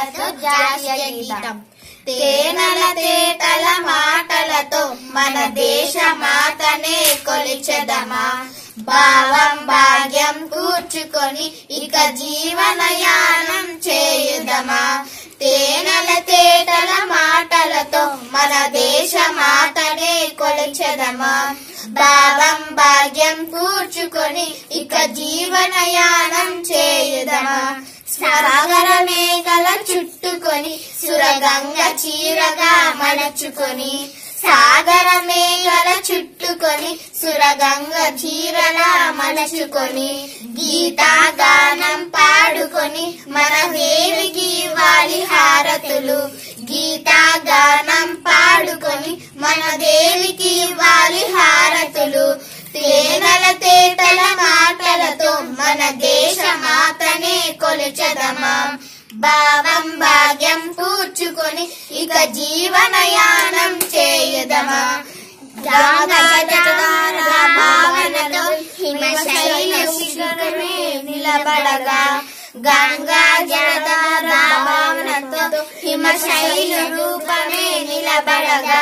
పాటలతో జాతీయ గీతం. తేనెల తేటల మాటలతో మన దేశ మాతనే కొలిచెదమా. భావం భాగ్యం కూర్చుకొని ఇక జీవనయానం చేయుదమా. తేనెల తేటల మాటలతో మన దేశ మాతనే కొలిచెదమా. భావం భాగ్యం కూర్చుకొని ఇక జీవనయానం చేయుదమా. సాగర మేఘల చుట్టుకొని సురగంగ చీరగా మలచుకొని, సాగర మేఘల చుట్టుకొని సురగంగ చీరలా మలచుకొని, గీతా గానం పాడుకొని మన దేవికి ఇవ్వాలి హారతులు. గీతా గానం పాడుకొని మన దేవికి ఇవ్వాలి హారతులు. తేనెల తేటల మాటలతో మన దేశ మాతనే కొలిచెదమా. భావం భాగ్యం కూర్చుకొని ఇక జీవనయానం చేయుదమా. భావనతో హిమశైలమే నిలబడగా, గంగా జలధార భావనతో హిమశైల రూపమే నిలబడగా,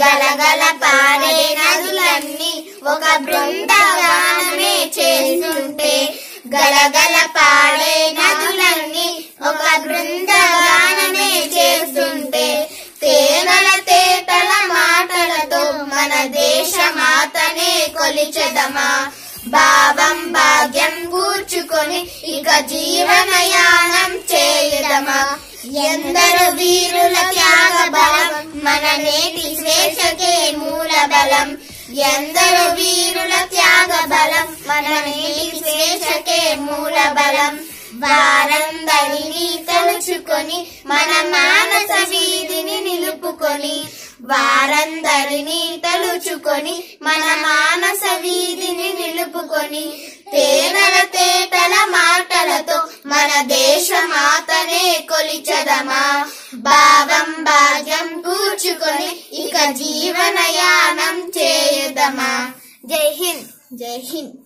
గలగల పారే నదులన్నీ ఒక బృందగానమే చేస్తుంటే, గలగల పాడే నదులన్నీ ఒక బృందగానమే చేస్తుంటే, తేనెల తేటల మాటలతో మన దేశ మాతనే కొలిచెదమా. భావం భాగ్యం కూర్చుకొని ఇక జీవనయానం చేయుదమా. ఎందరో వీరుల త్యాగ బలం మన నేటి స్వేచ్ఛకే మూల బలం. ఎందరో వీరుల త్యాగ బలం మన నేటి స్వేచ్ఛకే మూల బలం. వారందరినీ తలుచుకొని మన మానస వీధిని నిలుపుకొని, వారందరినీ తలుచుకొని మన మానస వీధిని నిలుపుకొని, తేనెల తేటల మాటలతో మన దేశ మాతనే కొలిచెదమా. భావం భాగ్యం కూర్చుకొని ఇక జీవనయానం చేయుదమా. జై హింద్. జై హింద్.